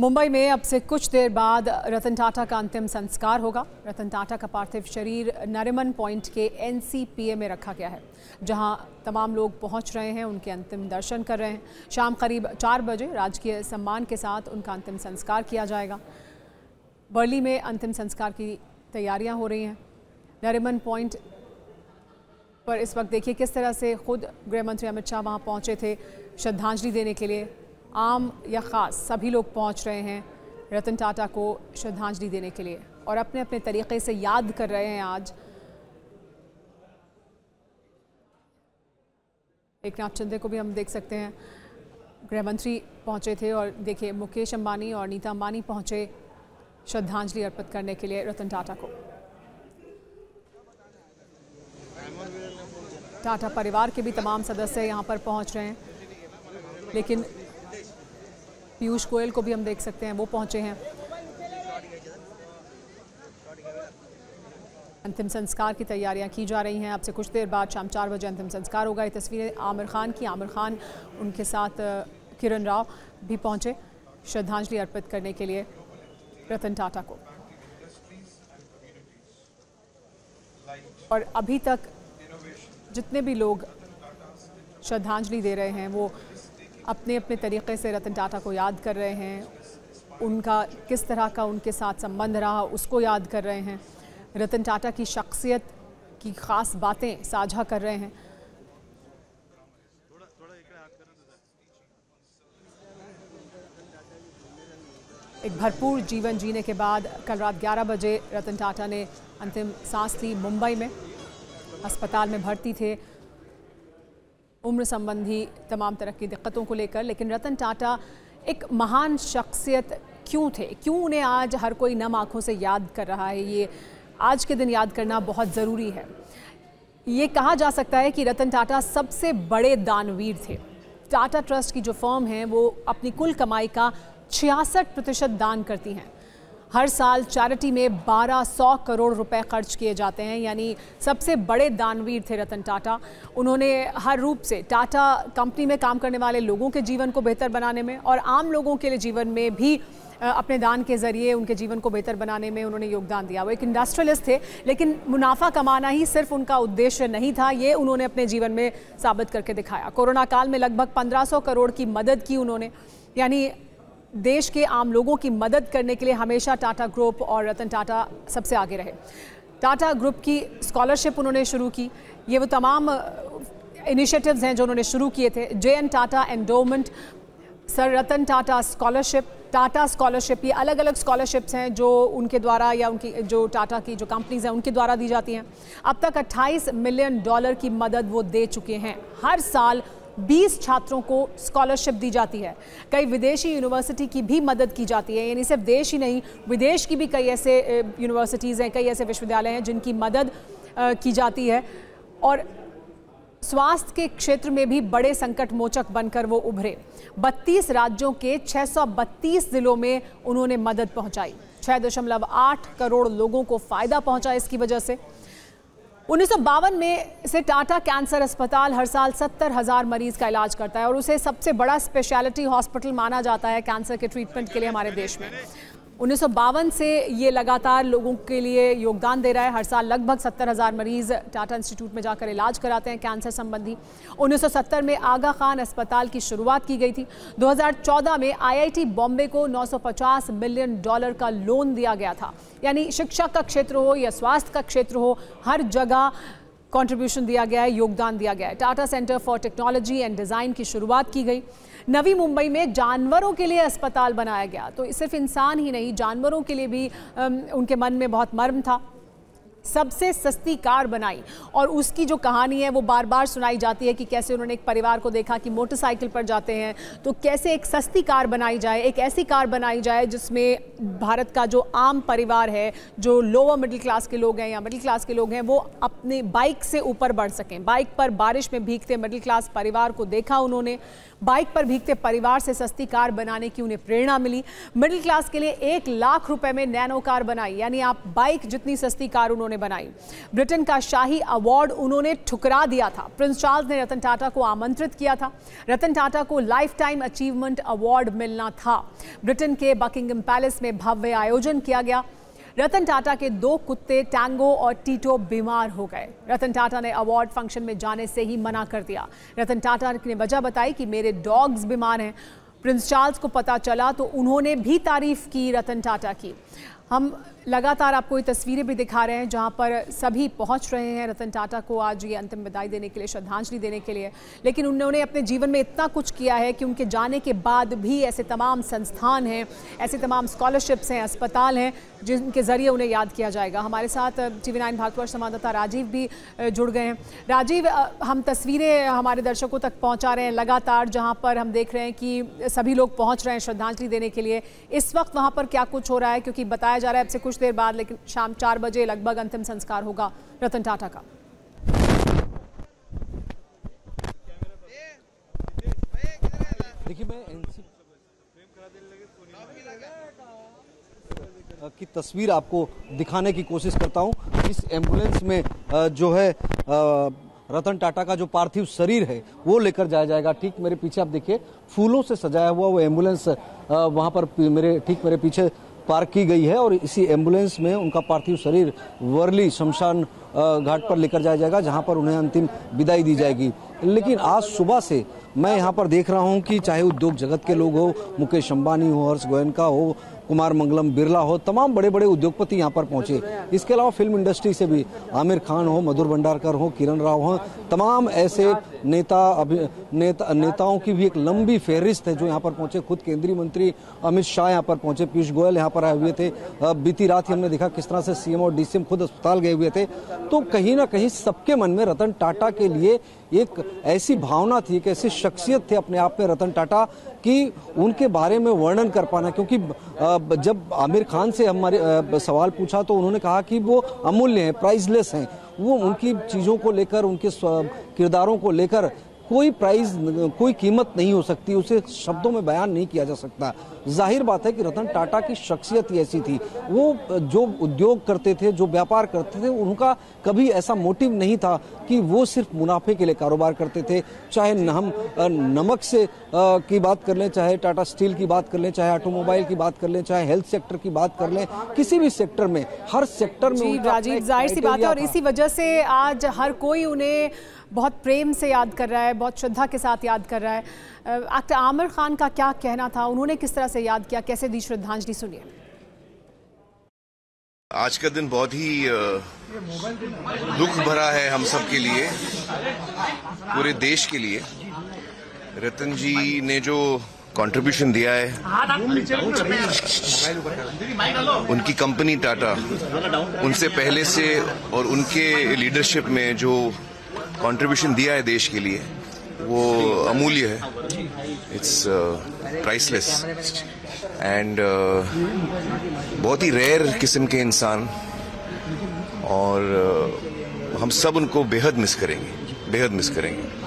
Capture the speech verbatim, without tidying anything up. मुंबई में अब से कुछ देर बाद रतन टाटा का अंतिम संस्कार होगा। रतन टाटा का पार्थिव शरीर नरिमन पॉइंट के एन सी पी ए में रखा गया है, जहां तमाम लोग पहुंच रहे हैं, उनके अंतिम दर्शन कर रहे हैं। शाम करीब चार बजे राजकीय सम्मान के साथ उनका अंतिम संस्कार किया जाएगा। वर्ली में अंतिम संस्कार की तैयारियां हो रही हैं। नरिमन पॉइंट पर इस वक्त देखिए किस तरह से खुद गृहमंत्री अमित शाह वहाँ पहुँचे थे श्रद्धांजलि देने के लिए। आम या ख़ास सभी लोग पहुंच रहे हैं रतन टाटा को श्रद्धांजलि देने के लिए और अपने अपने तरीक़े से याद कर रहे हैं। आज एकनाथ शिंदे को भी हम देख सकते हैं, गृहमंत्री पहुंचे थे, और देखिए मुकेश अंबानी और नीता अंबानी पहुंचे श्रद्धांजलि अर्पित करने के लिए रतन टाटा को। टाटा परिवार के भी तमाम सदस्य यहाँ पर पहुँच रहे हैं, लेकिन पीयूष गोयल को भी हम देख सकते हैं, वो पहुंचे हैं। अंतिम संस्कार की तैयारियां की जा रही हैं। अब से कुछ देर बाद शाम चार बजे अंतिम संस्कार होगा। ये तस्वीरें आमिर खान की, आमिर खान उनके साथ किरण राव भी पहुंचे श्रद्धांजलि अर्पित करने के लिए रतन टाटा को। और अभी तक जितने भी लोग श्रद्धांजलि दे रहे हैं वो अपने अपने तरीक़े से रतन टाटा को याद कर रहे हैं, उनका किस तरह का उनके साथ संबंध रहा उसको याद कर रहे हैं, रतन टाटा की शख्सियत की ख़ास बातें साझा कर रहे हैं। एक भरपूर जीवन जीने के बाद कल रात ग्यारह बजे रतन टाटा ने अंतिम सांस ली। मुंबई में अस्पताल में भर्ती थे उम्र संबंधी तमाम तरह की दिक्कतों को लेकर। लेकिन रतन टाटा एक महान शख्सियत क्यों थे, क्यों उन्हें आज हर कोई नम आँखों से याद कर रहा है, ये आज के दिन याद करना बहुत ज़रूरी है। ये कहा जा सकता है कि रतन टाटा सबसे बड़े दानवीर थे। टाटा ट्रस्ट की जो फर्म है वो अपनी कुल कमाई का छियासठ प्रतिशत दान करती हैं। हर साल चैरिटी में बारह सौ करोड़ रुपए खर्च किए जाते हैं, यानी सबसे बड़े दानवीर थे रतन टाटा। उन्होंने हर रूप से टाटा कंपनी में काम करने वाले लोगों के जीवन को बेहतर बनाने में और आम लोगों के लिए जीवन में भी अपने दान के ज़रिए उनके जीवन को बेहतर बनाने में उन्होंने योगदान दिया। वो एक इंडस्ट्रियलिस्ट थे, लेकिन मुनाफा कमाना ही सिर्फ उनका उद्देश्य नहीं था, ये उन्होंने अपने जीवन में साबित करके दिखाया। कोरोना काल में लगभग पंद्रह सौ करोड़ की मदद की उन्होंने, यानी देश के आम लोगों की मदद करने के लिए हमेशा टाटा ग्रुप और रतन टाटा सबसे आगे रहे। टाटा ग्रुप की स्कॉलरशिप उन्होंने शुरू की। ये वो तमाम इनिशिएटिव्स हैं जो उन्होंने शुरू किए थे। J N Tata endowment, sir Ratan Tata scholarship, Tata scholarship, ये अलग अलग स्कॉलरशिप्स हैं जो उनके द्वारा या उनकी जो टाटा की जो कंपनीज़ हैं उनके द्वारा दी जाती हैं। अब तक अट्ठाईस मिलियन डॉलर की मदद वो दे चुके हैं। हर साल बीस छात्रों को स्कॉलरशिप दी जाती है। कई विदेशी यूनिवर्सिटी की भी मदद की जाती है, यानी सिर्फ देश ही नहीं विदेश की भी कई ऐसे यूनिवर्सिटीज़ हैं, कई ऐसे विश्वविद्यालय हैं जिनकी मदद की जाती है। और स्वास्थ्य के क्षेत्र में भी बड़े संकट मोचक बनकर वो उभरे। बत्तीस राज्यों के छः सौ बत्तीस ज़िलों में उन्होंने मदद पहुँचाई। छः दशमलव आठ करोड़ लोगों को फ़ायदा पहुँचा इसकी वजह से। उन्नीस सौ बावन में से टाटा कैंसर अस्पताल हर साल सत्तर हज़ार मरीज का इलाज करता है और उसे सबसे बड़ा स्पेशलिटी हॉस्पिटल माना जाता है कैंसर के ट्रीटमेंट के लिए हमारे देश में। उन्नीस सौ बावन से ये लगातार लोगों के लिए योगदान दे रहा है। हर साल लगभग सत्तर हज़ार मरीज टाटा इंस्टीट्यूट में जाकर इलाज कराते हैं कैंसर संबंधी। उन्नीस सौ सत्तर में आगा खान अस्पताल की शुरुआत की गई थी। दो हज़ार चौदह में आई आई टी बॉम्बे को नौ सौ पचास मिलियन डॉलर का लोन दिया गया था। यानी शिक्षा का क्षेत्र हो या स्वास्थ्य का क्षेत्र हो, हर जगह कंट्रीब्यूशन दिया गया है, योगदान दिया गया है। Tata centre for technology and design की शुरुआत की गई। नवी मुंबई में जानवरों के लिए अस्पताल बनाया गया, तो सिर्फ इंसान ही नहीं जानवरों के लिए भी उनके मन में बहुत मर्म था। सबसे सस्ती कार बनाई और उसकी जो कहानी है वो बार बार सुनाई जाती है कि कैसे उन्होंने एक परिवार को देखा कि मोटरसाइकिल पर जाते हैं, तो कैसे एक सस्ती कार बनाई जाए, एक ऐसी कार बनाई जाए जिसमें भारत का जो आम परिवार है, जो लोअर मिडिल क्लास के लोग हैं या मिडिल क्लास के लोग हैं, वो अपने बाइक से ऊपर बढ़ सकें। बाइक पर बारिश में भीगते मिडिल क्लास परिवार को देखा उन्होंने, बाइक पर भीगते परिवार से सस्ती कार बनाने की उन्हें प्रेरणा मिली। मिडिल क्लास के लिए एक लाख रुपये में नैनो कार बनाई, यानी आप बाइक जितनी सस्ती कार उन्होंने उन्होंने बनाई। ब्रिटेन का शाही अवार्ड उन्होंने ठुकरा दिया था। प्रिंस चार्ल्स ने रतन टाटा को आमंत्रित किया था। रतन टाटा को लाइफ टाइम अचीवमेंट अवार्ड मिलना था। ब्रिटेन के बकिंघम पैलेस में भव्य आयोजन किया गया। रतन टाटा के दो कुत्ते टैंगो और टीटो बीमार हो गए। रतन टाटा ने अवार्ड फंक्शन में जाने से ही मना कर दिया। रतन टाटा ने वजह बताई कि मेरे डॉग्स बीमार हैं। प्रिंस चार्ल्स को पता चला तो उन्होंने भी तारीफ की रतन टाटा की। हम लगातार आपको ये तस्वीरें भी दिखा रहे हैं जहां पर सभी पहुंच रहे हैं रतन टाटा को आज ये अंतिम विदाई देने के लिए, श्रद्धांजलि देने के लिए। लेकिन उन्होंने अपने जीवन में इतना कुछ किया है कि उनके जाने के बाद भी ऐसे तमाम संस्थान हैं, ऐसे तमाम स्कॉलरशिप्स हैं, अस्पताल हैं जिनके ज़रिए उन्हें याद किया जाएगा। हमारे साथ टी वी नाइन भागपुर संवाददाता राजीव भी जुड़ गए हैं। राजीव, हम तस्वीरें हमारे दर्शकों तक पहुँचा रहे हैं लगातार, जहाँ पर हम देख रहे हैं कि सभी लोग पहुँच रहे हैं श्रद्धांजलि देने के लिए। इस वक्त वहाँ पर क्या कुछ हो रहा है, क्योंकि बताया जा रहा है अब से कुछ देर बाद, लेकिन शाम चार बजे लगभग अंतिम संस्कार होगा रतन टाटा का। देखिए, मैं एनसी की तस्वीर आपको दिखाने की कोशिश करता हूं। इस एम्बुलेंस में जो है रतन टाटा का जो पार्थिव शरीर है वो लेकर जाया जाएगा। ठीक मेरे पीछे आप देखिए फूलों से सजाया हुआ वो एम्बुलेंस वहां पर मेरे ठीक मेरे पीछे पार्क की गई है और इसी एम्बुलेंस में उनका पार्थिव शरीर वर्ली शमशान घाट पर लेकर जाया जाएगा जहां पर उन्हें अंतिम विदाई दी जाएगी। लेकिन आज सुबह से मैं यहां पर देख रहा हूं कि चाहे उद्योग जगत के लोग हो, मुकेश अंबानी हो, हर्ष गोयनका हो, कुमार मंगलम बिरला हो, तमाम बड़े बड़े उद्योगपति यहाँ पर पहुंचे। इसके अलावा फिल्म इंडस्ट्री से भी आमिर खान हो, मधुर भंडारकर हो, किरण राव हो, तमाम ऐसे नेता नेता नेताओं की भी एक लंबी फहरिस्त है जो यहाँ पर पहुंचे। खुद केंद्रीय मंत्री अमित शाह यहाँ पर पहुंचे, पीयूष गोयल यहाँ पर आए हुए थे। बीती रात ही हमने देखा किस तरह से सीएम और डीसीएम खुद अस्पताल गए हुए थे। तो कहीं ना कहीं सबके मन में रतन टाटा के लिए एक ऐसी भावना थी, एक ऐसी शख्सियत थी अपने आप में रतन टाटा कि उनके बारे में वर्णन कर पाना, क्योंकि जब आमिर खान से हमारे सवाल पूछा तो उन्होंने कहा कि वो अमूल्य हैं, प्राइसलेस हैं। वो उनकी चीज़ों को लेकर, उनके किरदारों को लेकर कोई प्राइस, कोई कीमत नहीं हो सकती, उसे शब्दों में बयान नहीं किया जा सकता। जाहिर बात है कि रतन टाटा की शख्सियत ही ऐसी थी। वो जो उद्योग करते थे, जो व्यापार करते थे, उनका कभी ऐसा मोटिव नहीं था कि वो सिर्फ मुनाफे के लिए कारोबार करते थे। चाहे हम नमक से की बात कर लें, चाहे टाटा स्टील की बात कर लें, चाहे ऑटोमोबाइल की बात कर लें, चाहे हेल्थ सेक्टर की बात कर लें, किसी भी सेक्टर में, हर सेक्टर में। राजीव, जाहिर सी बात है और इसी वजह से आज हर कोई उन्हें बहुत प्रेम से याद कर रहा है, बहुत श्रद्धा के साथ याद कर रहा है। एक्टर आमिर खान का क्या कहना था, उन्होंने किस तरह से याद किया, कैसे दी श्रद्धांजलि, सुनिए। आज का दिन बहुत ही दुख भरा है हम सब के लिए, पूरे देश के लिए। रतन जी ने जो कंट्रीब्यूशन दिया है, उनकी कंपनी टाटा, उनसे पहले से और उनके लीडरशिप में जो कंट्रीब्यूशन दिया है देश के लिए, वो अमूल्य है। इट्स प्राइसलेस एंड बहुत ही रेयर किस्म के इंसान, और uh, हम सब उनको बेहद मिस करेंगे, बेहद मिस करेंगे।